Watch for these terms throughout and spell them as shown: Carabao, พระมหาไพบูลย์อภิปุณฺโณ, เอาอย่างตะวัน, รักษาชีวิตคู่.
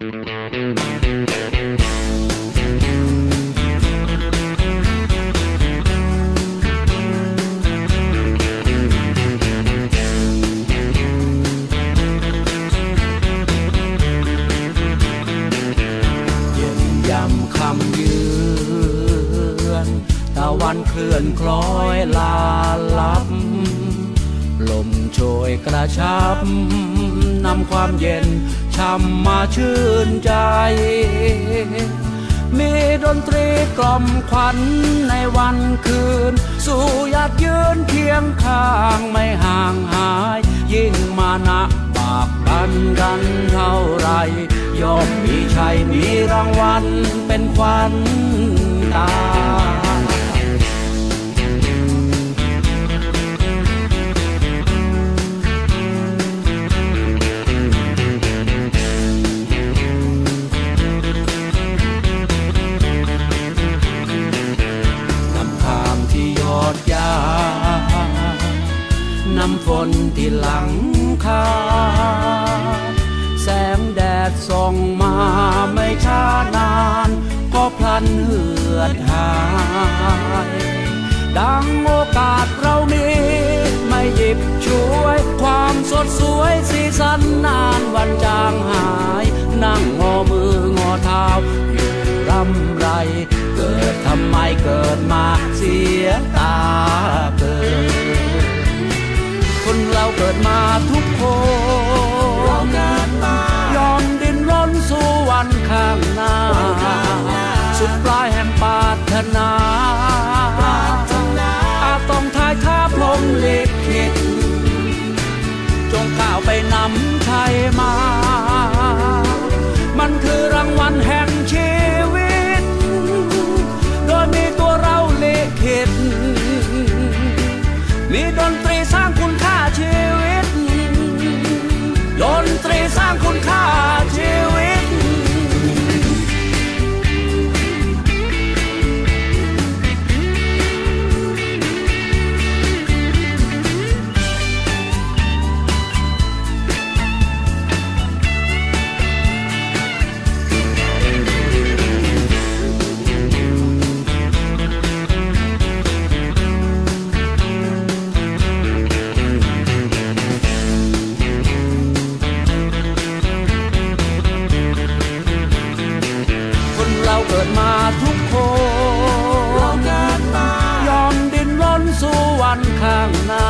ตะวันเคลื่อนคล้อยลาลับลมโชยกระชับนำความเย็นช่ำมาชื่นใจมีดนตรีกล่อมขวัญในวันคืนสู่หยาดยืนเคียงข้างไม่ห่างหายยิ่งมานะบากบั่นกันเท่าไรย่อมมีชัยมีรางวัลเป็นขวัญตาน้ำฝนที่หลังคาแสงแดดส่องมาไม่ช้านานก็พลันเหือดหายดังโอกาสเรามีไม่หยิบช่วยความสดสวยสีสันนานวันจางหายนั่งงอมืองอเท้าอยู่ร่ำไรเกิดทำไมเกิดมาเสียตาเปิดคนเราเกิดมาทุกคนยอมดิ้นรนสู่วันข้างหน้าสุดปลายแห่งปรารถนาอาจต้องทายท้าพรหมลิขิตจงก้าวไปนำไทยมามันคือรางวัลแห่งชีวิตโดยมีตัวเราลิขิตมีดนตรีสร้างคุณค่าชีวิตดนตรีสร้างคุณค่าชีวิตข้างหน้า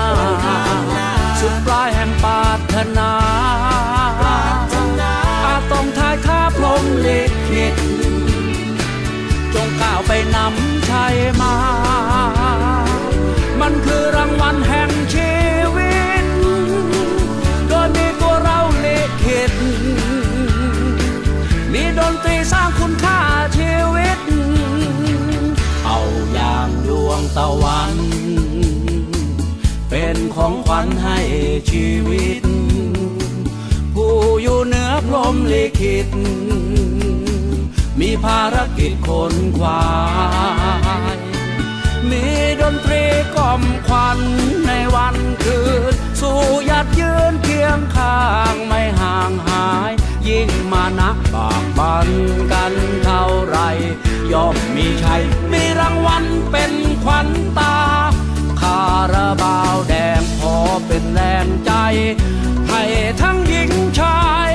สุดปลายแห่งปรารถนาอาจต้องทายท้าพรหมลิขิตจงก้าวไปนำชัยมามันคือรางวัลแห่งชีวิตโดยมีตัวเราลิขิตมีดนตรีสร้างคุณค่าชีวิตเอาอย่างดวงตะวันเป็นของขวัญให้ชีวิตผู้อยู่เหนือพรหมลิขิตมีภารกิจคนขวายมีดนตรีกล่อมขวัญในวันคืนสู่หยาดยืนเคียงข้างไม่ห่างหายยิ่งมานะบากบั่นกันเท่าไรย่อมมีชัยมีรางวัลเป็นขวัญตาคาราบาวแดงพอเป็นแรงใจให้ทั้งหญิงชาย